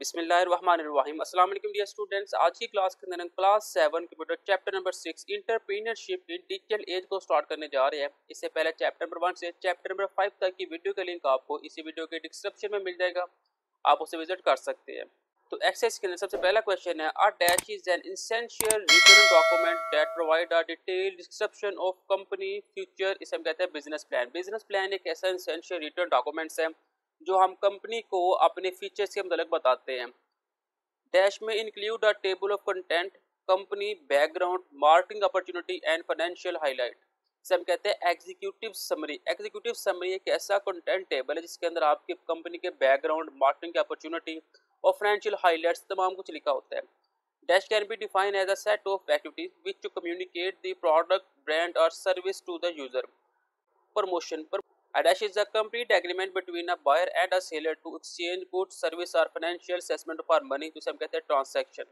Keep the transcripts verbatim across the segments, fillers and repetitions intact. बिस्मिल्लाहिर्रहमानिर्रहीम। अस्सलाम वालेकुम डियर स्टूडेंट्स, आज की क्लास के अंदर class seven computer chapter number six entrepreneurship in digital age को स्टार्ट करने जा रहे हैं। इससे पहले चैप्टर नंबर वन से चैप्टर नंबर फाइव तक की वीडियो का लिंक आपको इसी वीडियो के डिस्क्रिप्शन में मिल जाएगा, आप उसे विजिट कर सकते हैं। तो एक्सरसाइज के अंदर सबसे पहला क्वेश्चन है, a dash is an essential return document that provide a detail description of company future. इसे हम कहते हैं बिजनेस प्लान। बिजनेस प्लान एक ऐसा एसेंशियल रिटर्न डॉक्यूमेंट्स है जो हम कंपनी को अपने फीचर्स के मतलब बताते हैं। डैश में include a table of content, company background, marketing opportunity and financial highlight. इसे हम कहते हैं एग्जीक्यूटिव समरी। एग्जीक्यूटिव समरी एक ऐसा कंटेंट टेबल है जिसके अंदर आपकी कंपनी के बैकग्राउंड, मार्केटिंग की अपॉर्चुनिटी और फाइनेंशियल हाईलाइट्स तमाम कुछ लिखा होता है। Dash can be define as a set of activities which to communicate the product, brand और service to the user. Promotion पर A dash is a complete agreement between a buyer and a seller to exchange goods, service or financial assessment for money, जिसे हम कहते हैं transaction.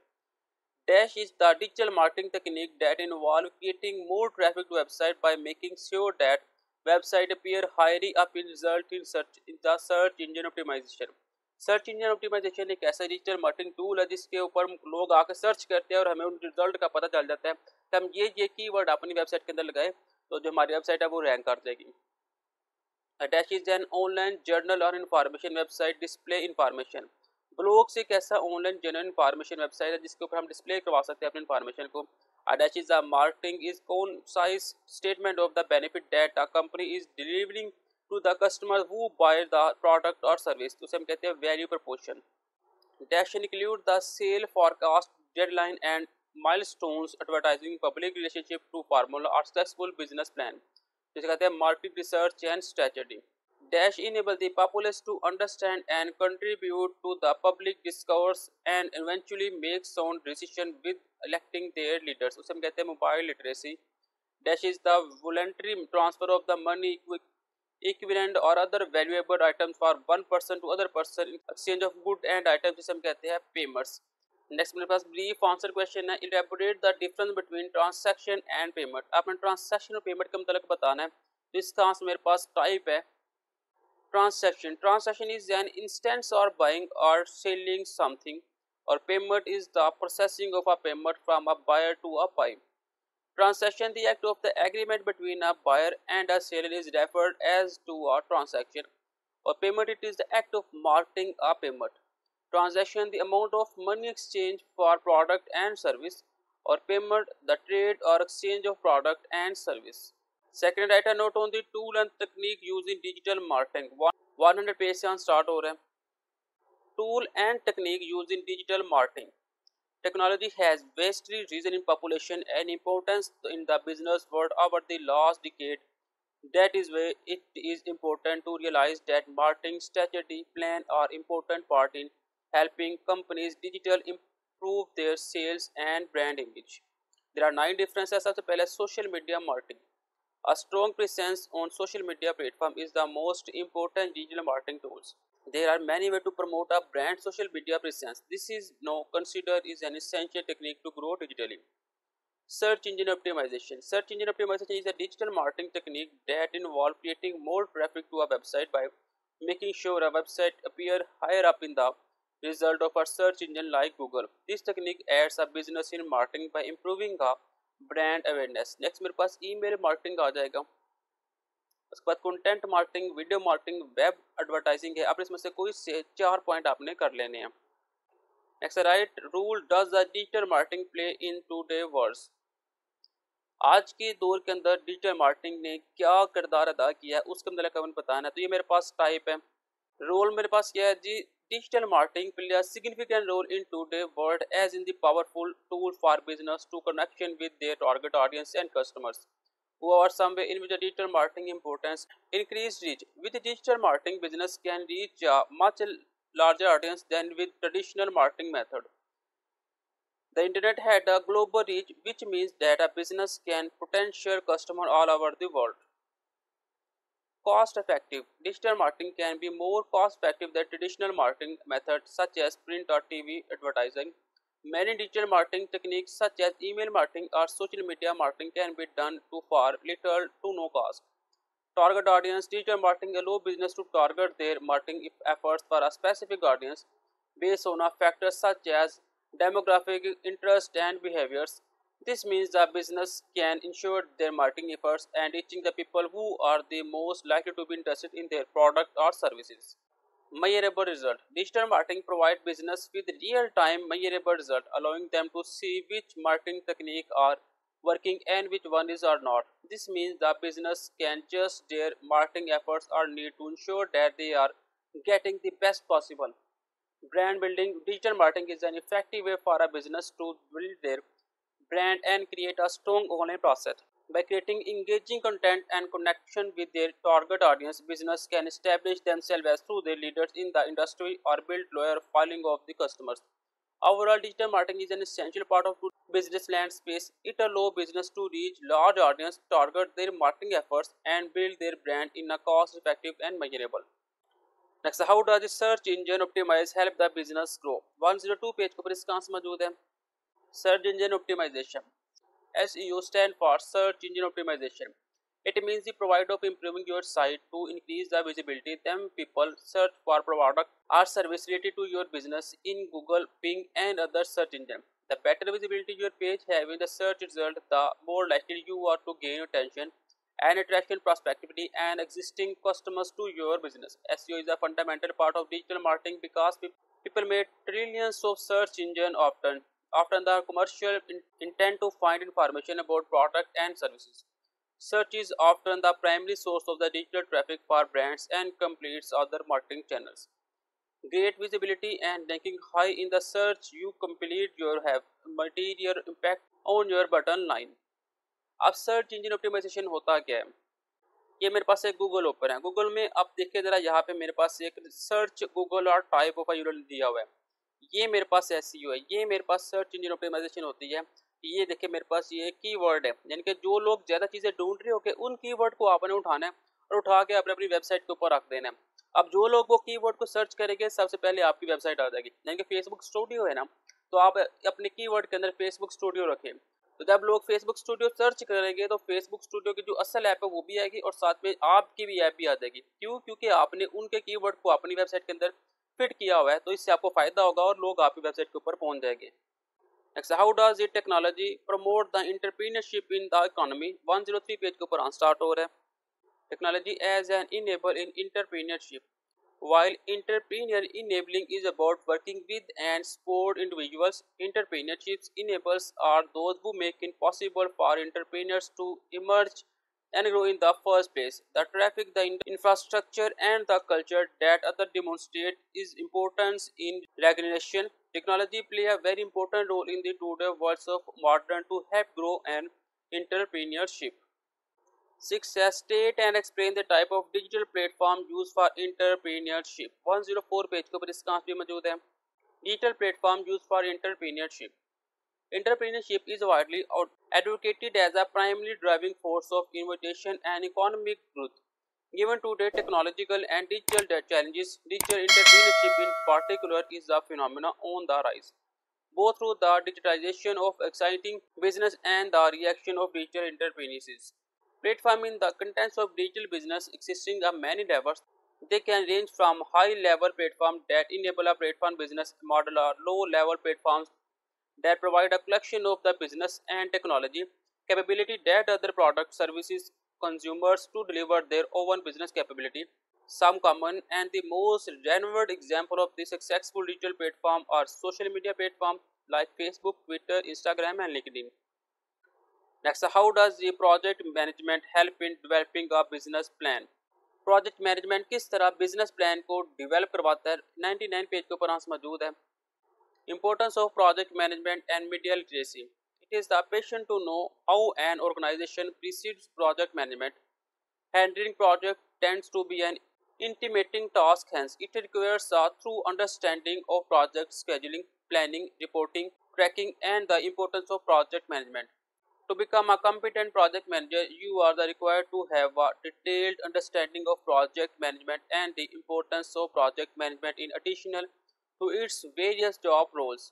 Dash is the digital marketing technique that involves getting more traffic to website by making sure that website appear higher up in result in search in the search engine optimization. Search engine optimization एक ऐसा digital marketing tool है जिसके ऊपर लोग आकर search करते हैं और हमें उन result का पता चल जाता है। तो हम ये ये keyword अपनी website के अंदर लगाए तो जो हमारी website है वो rank कर जाएगी। Dash is an online journal और information website display information. Blogs एक ऐसा ऑनलाइन जर्नल इन्फॉर्मेशन वेबसाइट है जिसके ऊपर हम डिस्प्ले करवा सकते हैं अपनी इन्फॉर्मेशन को। Dash is a marketing is concise statement of the benefit that a company is delivering to the customer who buy the product और सर्विस। उसे हम कहते हैं value proportion. Dash include the sale forecast, deadline and milestones, advertising, public relationship to formula और successful business plan. जिसे कहते हैं market research and strategy. Dash enable the populace to understand and contribute to the public discourse and eventually make sound decision with electing their leaders. उसे हम कहते हैं mobile literacy. Dash is the voluntary transfer of the money, equivalent और other valuable items for one person to other person in exchange of good and items. जिसे हम कहते हैं payments. Next मेरे पास ब्रीफ आंसर क्वेश्चन है, elaborate the difference between transaction and payment. आपने transaction और पेमेंट का मतलब बताना है, तो इसका आंसर मेरे पास टाइप है transaction. Transaction is an instance और बाइंग और सेलिंग समथिंग, और payment is the processing of a payment from a buyer to a buy. Transaction the act of the agreement between a buyer and a seller is referred as to a transaction, और payment it is the act of marketing a payment. Transaction the amount of money exchange for product and service, or payment the trade or exchange of product and service. Second, write a note on the tool and technique used in digital marketing. one hundred page से हम start हो रहे हैं। Tool and technique used in digital marketing. Technology has vastly risen in population and importance in the business world over the last decade. That is why it is important to realize that marketing strategy plan are important part in helping companies digital improve their sales and brand image. There are nine differences. सबसे पहले social media marketing. A strong presence on social media platform is the most important digital marketing tools. There are many ways to promote a brand social media presence. This is now considered is an essential technique to grow digitally. Search engine optimization. Search engine optimization is a digital marketing technique that involves creating more traffic to a website by making sure a website appears higher up in the result of a search engine like Google. This technique adds a business in marketing by improving a brand awareness. Next मेरे पास email marketing आ जाएगा। उसके बाद content marketing, video marketing, web advertising है। आप इसमें से कोई से चार point आपने कर लेने हैं। Next right rule does the digital marketing play in today world. आज के दौर के अंदर डिजिटल मार्केटिंग ने क्या किरदार अदा किया है उसके मतलब कवन बताना है, तो ये मेरे पास टाइप है। रोल मेरे पास क्या है जी, digital marketing play a significant role in today world as in the powerful tool for business to connection with their target audience and customers who are someway in which digital marketing importance increase reach. With digital marketing business can reach a much larger audience than with traditional marketing method. The internet had a global reach, which means that a business can potential customer all over the world. Cost effective. Digital marketing can be more cost effective than traditional marketing methods such as print or T V advertising. Many digital marketing techniques such as email marketing or social media marketing can be done to for little to no cost. Target audience. Digital marketing allows business to target their marketing efforts for a specific audience. based on factors such as demographic, interest, and behaviors. This means the business can ensure their marketing efforts and reaching the people who are the most likely to be interested in their product or services. Measurable result. Digital marketing provides business with real-time measurable result, allowing them to see which marketing technique are working and which one is or not. This means the business can adjust their marketing efforts or need to ensure that they are getting the best possible. Brand building. Digital marketing is an effective way for a business to build their brand and create a strong online process. By creating engaging content and connection with their target audience, business can establish themselves as true leaders in the industry or build loyal following of the customers. Overall, digital marketing is an essential part of business landscape. It allows business to reach large audience, target their marketing efforts, and build their brand in a cost-effective and measurable. Next, how does the search engine optimize help the business grow? one oh two page के ऊपर इसका answer मौजूद है. Search engine optimization. S E O stands for search engine optimization. It means the provide of improving your site to increase the visibility. Then people search for product or service related to your business in Google, Bing, and other search engines. The better visibility your page have in the search result, the more likely you are to gain attention and attraction prospectivity and existing customers to your business. S E O is a fundamental part of digital marketing because people make trillions of search engine often. Often the commercial in intent to find information about product and services. Search is often the primary source of the digital traffic for brands and completes other marketing channels. Great visibility and ranking high in the search, you complete your have material impact on your bottom line. अब search engine optimisation होता क्या है? ये मेरे पास एक Google open है. Google में आप देखिए जरा, यहाँ पे मेरे पास एक सर्च गूगल और टाइप ऑफ यूआरएल दिया हुआ है. ये मेरे पास एसईओ है, ये मेरे पास सर्च इंजन ऑप्टिमाइजेशन होती है. ये देखिए मेरे पास ये कीवर्ड है, यानी कि जो लोग ज़्यादा चीज़ें ढूंढ रहे हो के उन कीवर्ड को आपने उठाना है और उठा के आपने अपनी वेबसाइट के ऊपर रख देना है. अब जो लोग वो कीवर्ड को सर्च करेंगे सबसे पहले आपकी वेबसाइट आ जाएगी. यानी कि फेसबुक स्टूडियो है ना, तो आप अपने कीवर्ड के अंदर फेसबुक स्टूडियो रखें, तो जब लोग फेसबुक स्टूडियो सर्च करेंगे तो फेसबुक स्टूडियो की जो असल ऐप है वो भी आएगी और साथ में आपकी भी ऐप भी आ जाएगी. क्यों? क्योंकि आपने उनके कीवर्ड को अपनी वेबसाइट के अंदर फिट किया हुआ है, तो इससे आपको फायदा होगा और लोग आपकी वेबसाइट के ऊपर पहुंच जाएंगे. नेक्स्ट, हाउ डज ये technology promote the entrepreneurship in the economy? One O three page के ऊपर आंसर स्टार्ट हो रहा है. Technology as an enable in entrepreneurship. While entrepreneur enabling is about working with and support individuals, entrepreneurships enables are those who make it possible for entrepreneurs to emerge and grow in the first place. The traffic, the infrastructure, and the culture that others demonstrate is important in recognition. Technology plays a very important role in the today world of modern to help grow and entrepreneurship. six. State and explain the type of digital platform used for entrepreneurship. one oh four page के ऊपर इसका answer भी मौजूद है. Digital platform used for entrepreneurship. Entrepreneurship is widely advocated as a primary driving force of innovation and economic growth. Given today's technological and digital challenges, digital entrepreneurship in particular is a phenomenon on the rise, both through the digitization of exciting business and the reaction of digital entrepreneurs. Platforming the contents of digital business existing are many levels. They can range from high-level platforms that enable a platform business model or low-level platforms that provide a collection of the business and technology capability that other product services consumers to deliver their own business capability. Some common and the most renowned example of the successful digital platform are social media platforms like Facebook, Twitter, Instagram, and LinkedIn. Next, how does the project management help in developing a business plan? Project management किस तरह business plan को develop करवाता है? ninety-nine page के ऊपर answer मौजूद है. Importance of project management and media literacy. It is the passion to know how an organization precedes project management. Handling project tends to be an intimidating task, hence it requires a thorough understanding of project scheduling, planning, reporting, tracking, and the importance of project management. To become a competent project manager, you are required to have a detailed understanding of project management and the importance of project management in additional to its various job roles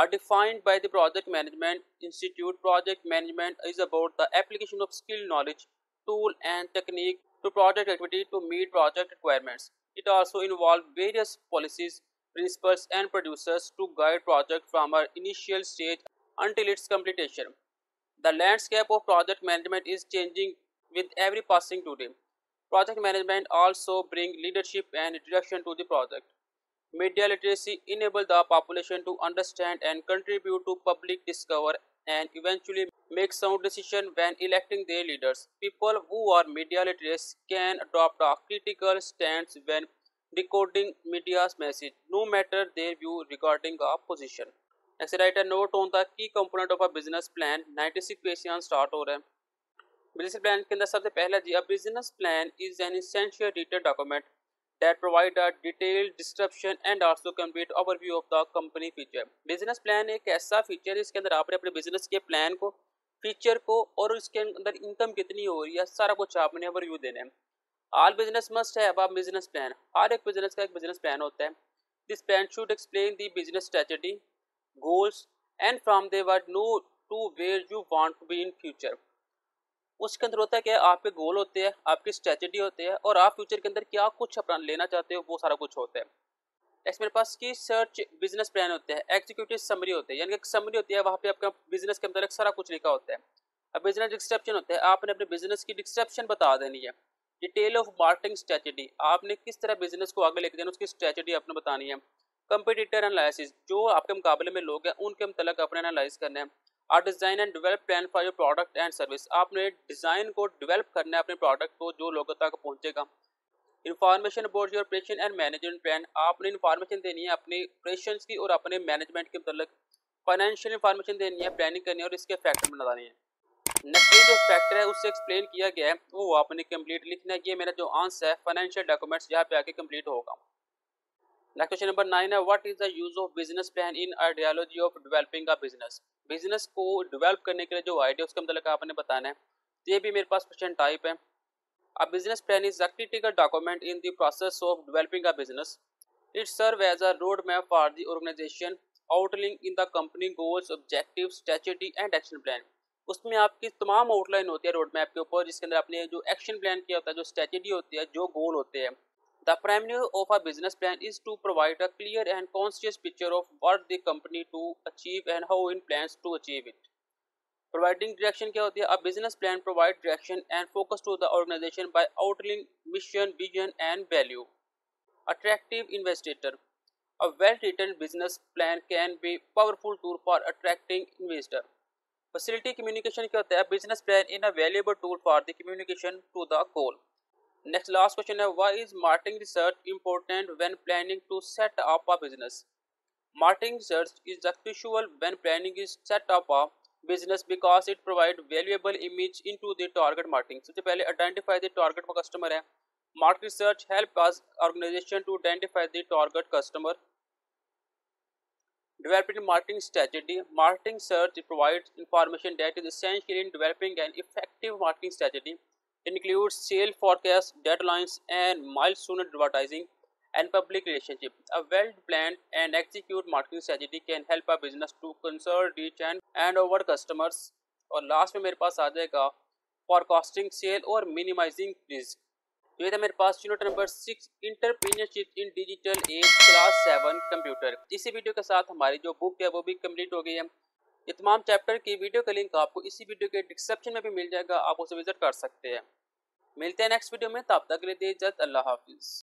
are defined by the Project Management Institute. Project management is about the application of skill, knowledge, tool, and technique to project activity to meet project requirements. It also involves various policies, principals and producers to guide project from our initial stage until its completion. The landscape of project management is changing with every passing day. Project management also brings leadership and direction to the project. Media literacy enables the population to understand and contribute to public discover and eventually make sound decisions when electing their leaders. People who are media literate can adopt a critical stance when decoding media's message, no matter their view regarding a position. Next, write a note on the key component of a business plan. ninety-six page से यहाँ start हो रहे हैं. Business plan के अंदर सबसे पहला जी, a business plan is an essential written document that provide a detailed description and also complete overview of the company feature. Business plan एक ऐसा feature इसके अंदर आपने अपने business के plan को, feature को और इसके अंदर income कितनी हो रही है सारा कुछ आपने overview देना है. All business must have a business plan. हर एक business का एक business plan होता है. This plan should explain the business strategy, goals and from there what know to where you want to be in future. उसके अंदर होता है कि आपके गोल होते हैं, आपकी स्ट्रेटजी होते हैं और आप फ्यूचर के अंदर क्या कुछ अपना लेना चाहते हो वो सारा कुछ होता है. नेक्स्ट मेरे पास की सर्च बिजनेस प्लान होते हैं, एग्जीक्यूटिव समरी होते हैं, यानी कि समरी होती है वहाँ पे आपका बिजनेस के अंदर सारा कुछ लिखा होता है. अब बिजनेस डिस्क्रिप्शन होता है, आपने अपने बिजनेस की डिस्क्रिप्शन बता देनी है. डिटेल ऑफ मार्केटिंग स्ट्रेटजी, आपने किस तरह बिजनेस को आगे लेके जाना उसकी स्ट्रेटजी आपने बतानी है. कंपिटिटर एनालिसिस, जो आपके मुकाबले में लोग हैं उनके मतलब अपने एनालाइज करना है. और design and develop plan for your product and service, आपने डिज़ाइन को डेवलप करना है अपने प्रोडक्ट को जो लोगों तक पहुंचेगा. Information about your operation and management plan, आपने इन्फॉर्मेशन देनी है अपने ऑपरेशन की और अपने मैनेजमेंट के मतलब. फाइनेंशियल इन्फॉर्मेशन देनी है, प्लानिंग करनी है और इसके फैक्टर बनानी है. नेक्स्ट जो फैक्टर है उससे एक्सप्लेन किया गया है वो आपने कम्प्लीट लिखना है. ये मेरा जो आंसर है फाइनेंशियल डॉक्यूमेंट्स यहाँ पे आके कम्प्लीट होगा. नेक्स्ट क्वेश्चन नंबर नाइन है, what is the use of business plan in ideology of developing a business. Business को डेवलप करने के लिए जो आइडिया उसका मतलब आपने बताना है. ये भी मेरे पास क्वेश्चन टाइप है. A business plan is a critical document in the process of developing a business. It serve as a road map for the organisation outline in the company goals, objective, strategy and action plan. उसमें आपकी तमाम outline होती है road map के ऊपर, जिसके अंदर आपने जो एक्शन प्लान किया होता है, जो स्ट्रेटजी होती है, जो गोल होते हैं. The primary of a business plan is to provide a clear and conscious picture of what the company to achieve and how it plans to achieve it. Providing direction क्या होती है? A business plan provides direction and focus to the organization by outlining mission, vision and value. Attractive investitor. A well-written business plan can be powerful tool for attracting investor. Facility communication क्या होता है? A business plan is a valuable tool for the communication to the goal. Next last question है, why is marketing research important when planning to set up a business. Marketing research is crucial when planning is set up a business because it provide valuable image into the target marketing. सबसे पहले identify the target customer है. Market research help us organisation to identify the target customer. Developing marketing strategy, marketing research provides information that is essential in developing an effective marketing strategy. Includes sale forecasts, deadlines, and milestone advertising, and public relationship. A well-planned and executed marketing strategy can help a business to conserve reach and and over customers. और last में मेरे पास आ जाएगा forecasting sale और minimizing risk. ये था मेरे पास unit number six, entrepreneurship in digital age, class seven computer. इसी वीडियो के साथ हमारी जो बुक है वो भी कंप्लीट हो गई है. ये तमाम चैप्टर की वीडियो का लिंक आपको इसी वीडियो के डिस्क्रिप्शन में भी मिल जाएगा, आप उसे विजिट कर सकते हैं. मिलते हैं नेक्स्ट वीडियो में, तब तक के लिए इजाज़त, अल्लाह हाफिज़.